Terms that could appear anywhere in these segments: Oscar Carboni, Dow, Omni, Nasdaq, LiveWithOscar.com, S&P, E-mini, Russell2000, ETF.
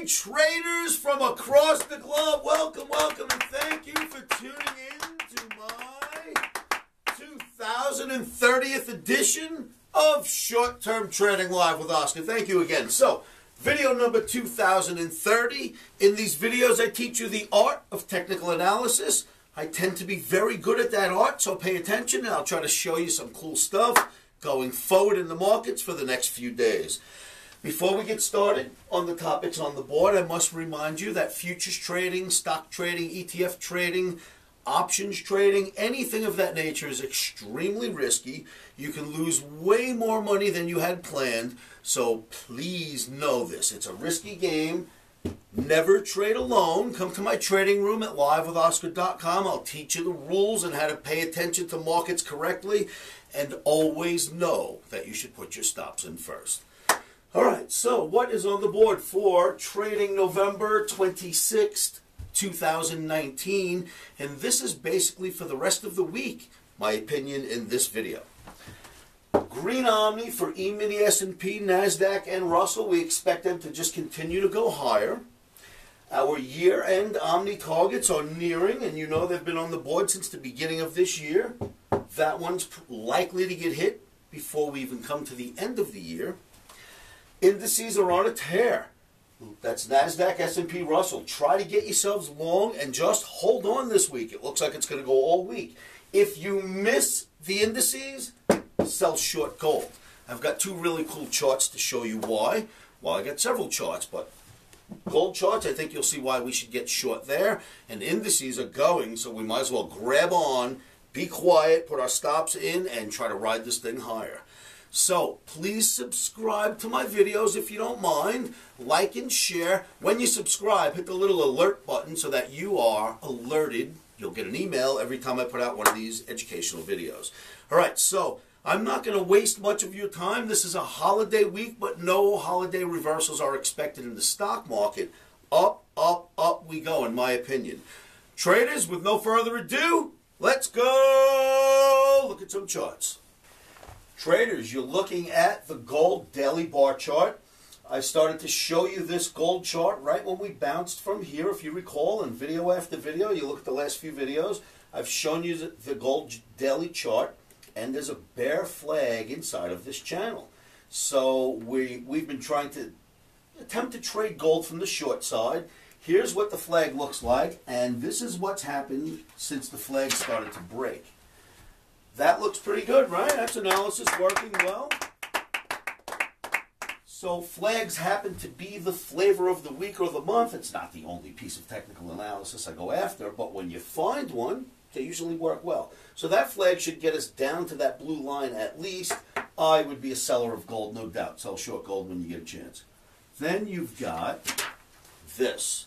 morning, traders from across the globe. Welcome, welcome, and thank you for tuning in to my 2030th edition of Short-Term Trading Live with Oscar. Thank you again. So, video number 2030. In these videos, I teach you the art of technical analysis. I tend to be very good at that art, so pay attention, and I'll try to show you some cool stuff going forward in the markets for the next few days. Before we get started on the topics on the board, I must remind you that futures trading, stock trading, ETF trading, options trading, anything of that nature is extremely risky. You can lose way more money than you had planned, so please know this. It's a risky game. Never trade alone. Come to my trading room at LiveWithOscar.com. I'll teach you the rules and how to pay attention to markets correctly, and always know that you should put your stops in first. All right, so what is on the board for trading November 26th, 2019? And this is basically for the rest of the week, my opinion in this video. Green Omni for E-mini, S&P, Nasdaq, and Russell. We expect them to just continue to go higher. Our year-end Omni targets are nearing, and you know they've been on the board since the beginning of this year. That one's likely to get hit before we even come to the end of the year. Indices are on a tear. That's Nasdaq, S&P, Russell. Try to get yourselves long and just hold on this week. It looks like it's going to go all week. If you miss the indices, sell short gold. I've got two really cool charts to show you why. Well, I got several charts, but gold charts, I think you'll see why we should get short there. And indices are going, so we might as well grab on, be quiet, put our stops in, and try to ride this thing higher. So please subscribe to my videos if you don't mind. Like and share. When you subscribe, hit the little alert button so that you are alerted. You'll get an email every time I put out one of these educational videos. All right, so I'm not going to waste much of your time. This is a holiday week, but no holiday reversals are expected in the stock market. Up, up, up we go, in my opinion. Traders, with no further ado, let's go look at some charts. Traders, you're looking at the gold daily bar chart. I started to show you this gold chart right when we bounced from here. If you recall, in video after video, you look at the last few videos, I've shown you the gold daily chart, and there's a bear flag inside of this channel. So we've been trying to attempt to trade gold from the short side. Here's what the flag looks like, and this is what's happened since the flag started to break. That looks pretty good, right? That's analysis working well. So flags happen to be the flavor of the week or the month. It's not the only piece of technical analysis I go after, but when you find one, they usually work well. So that flag should get us down to that blue line at least. I would be a seller of gold, no doubt. Sell short gold when you get a chance. Then you've got this.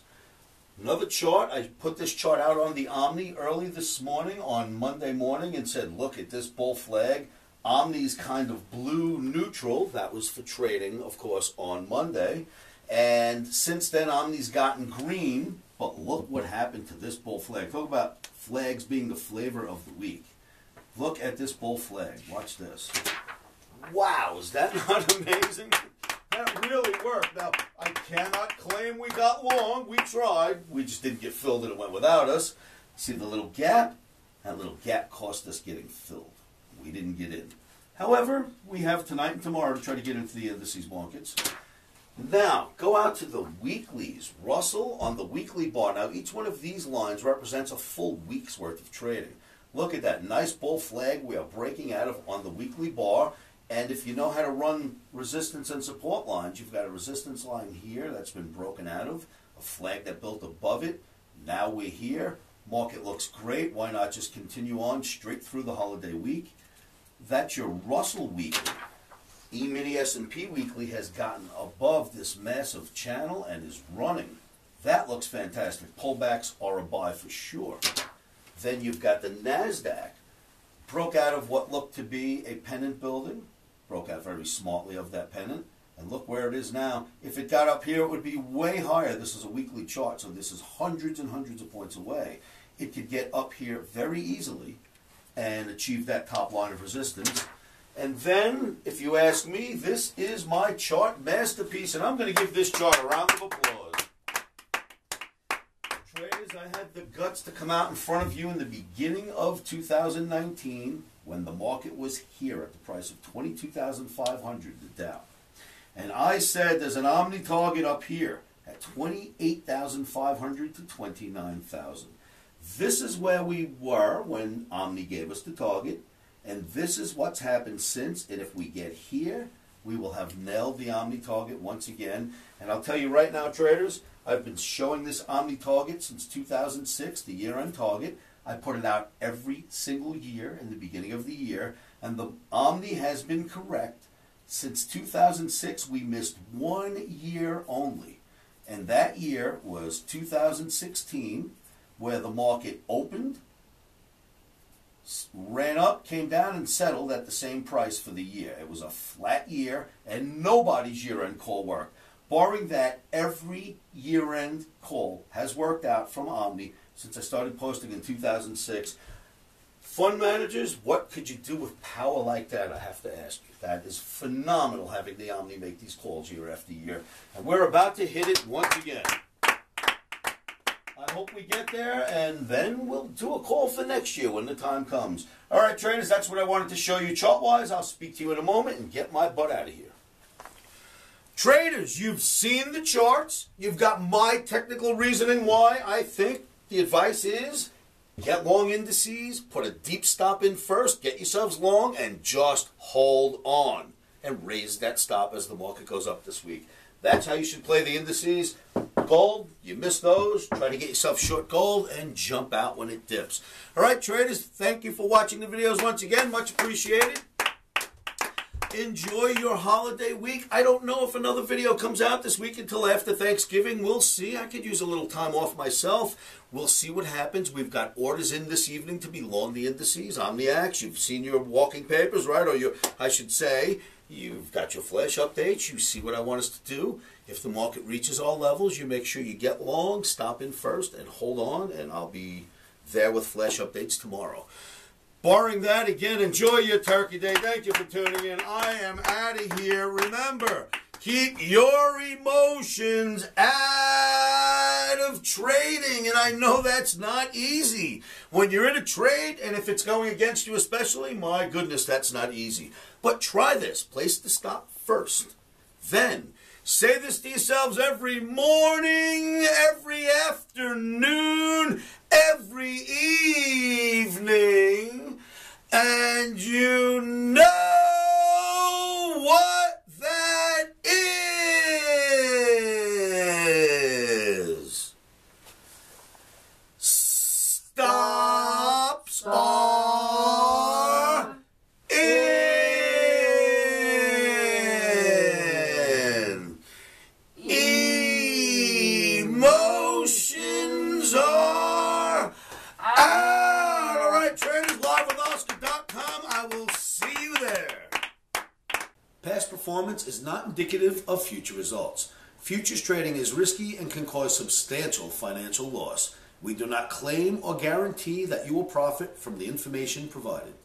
Another chart. I put this chart out on the Omni early this morning on Monday morning and said, look at this bull flag. Omni's kind of blue neutral. That was for trading, of course, on Monday. And since then, Omni's gotten green. But look what happened to this bull flag. Talk about flags being the flavor of the week. Look at this bull flag. Watch this. Wow, is that not amazing? That really worked. Now, I cannot claim we got long. We tried. We just didn't get filled and it went without us. See the little gap? That little gap cost us getting filled. We didn't get in. However, we have tonight and tomorrow to try to get into the indices markets. Now, go out to the weeklies. Russell on the weekly bar. Now, each one of these lines represents a full week's worth of trading. Look at that nice bull flag we are breaking out of on the weekly bar. And if you know how to run resistance and support lines, you've got a resistance line here that's been broken out of, a flag that built above it. Now we're here. Market looks great. Why not just continue on straight through the holiday week? That's your Russell weekly. E-mini S&P weekly has gotten above this massive channel and is running. That looks fantastic. Pullbacks are a buy for sure. Then you've got the Nasdaq. Broke out of what looked to be a pennant building. Broke out very smartly of that pennant, and look where it is now. If it got up here, it would be way higher. This is a weekly chart, so this is hundreds and hundreds of points away. It could get up here very easily and achieve that top line of resistance. And then, if you ask me, this is my chart masterpiece, and I'm going to give this chart a round of applause. because I had the guts to come out in front of you in the beginning of 2019 when the market was here at the price of 22,500, the Dow. And I said there's an Omni target up here at 28,500 to 29,000. This is where we were when Omni gave us the target, and this is what's happened since. And if we get here, we will have nailed the Omni target once again. And I'll tell you right now, traders, I've been showing this Omni target since 2006, the year-end target. I put it out every single year in the beginning of the year, and the Omni has been correct. Since 2006, we missed 1 year only, and that year was 2016, where the market opened, ran up, came down, and settled at the same price for the year. It was a flat year, and nobody's year-end call worked. Barring that, every year-end call has worked out from Omni since I started posting in 2006. Fund managers, what could you do with power like that, I have to ask you. That is phenomenal, having the Omni make these calls year after year. And we're about to hit it once again. I hope we get there, and then we'll do a call for next year when the time comes. All right, traders, that's what I wanted to show you chart-wise. I'll speak to you in a moment and get my butt out of here. Traders, you've seen the charts. You've got my technical reasoning why I think the advice is get long indices, put a deep stop in first, get yourselves long, and just hold on and raise that stop as the market goes up this week. That's how you should play the indices. Gold, you miss those, try to get yourself short gold and jump out when it dips. All right, traders, thank you for watching the videos once again. Much appreciated. Enjoy your holiday week. I don't know if another video comes out this week until after Thanksgiving. We'll see. I could use a little time off myself. We'll see what happens. We've got orders in this evening to be long the indices, OmniAx. You've seen your walking papers, right? Or you've got your flash updates. You see what I want us to do. If the market reaches all levels, you make sure you get long, stop in first, and hold on, and I'll be there with flash updates tomorrow. Barring that, again, enjoy your Turkey Day. Thank you for tuning in. I am out of here. Remember, keep your emotions out of trading. And I know that's not easy. When you're in a trade, and if it's going against you especially, my goodness, that's not easy. But try this. Place the stop first. Then say this to yourselves every morning, every afternoon, every evening, and you know what that is. Stops are in. Emotions are. Past performance is not indicative of future results. Futures trading is risky and can cause substantial financial loss. We do not claim or guarantee that you will profit from the information provided.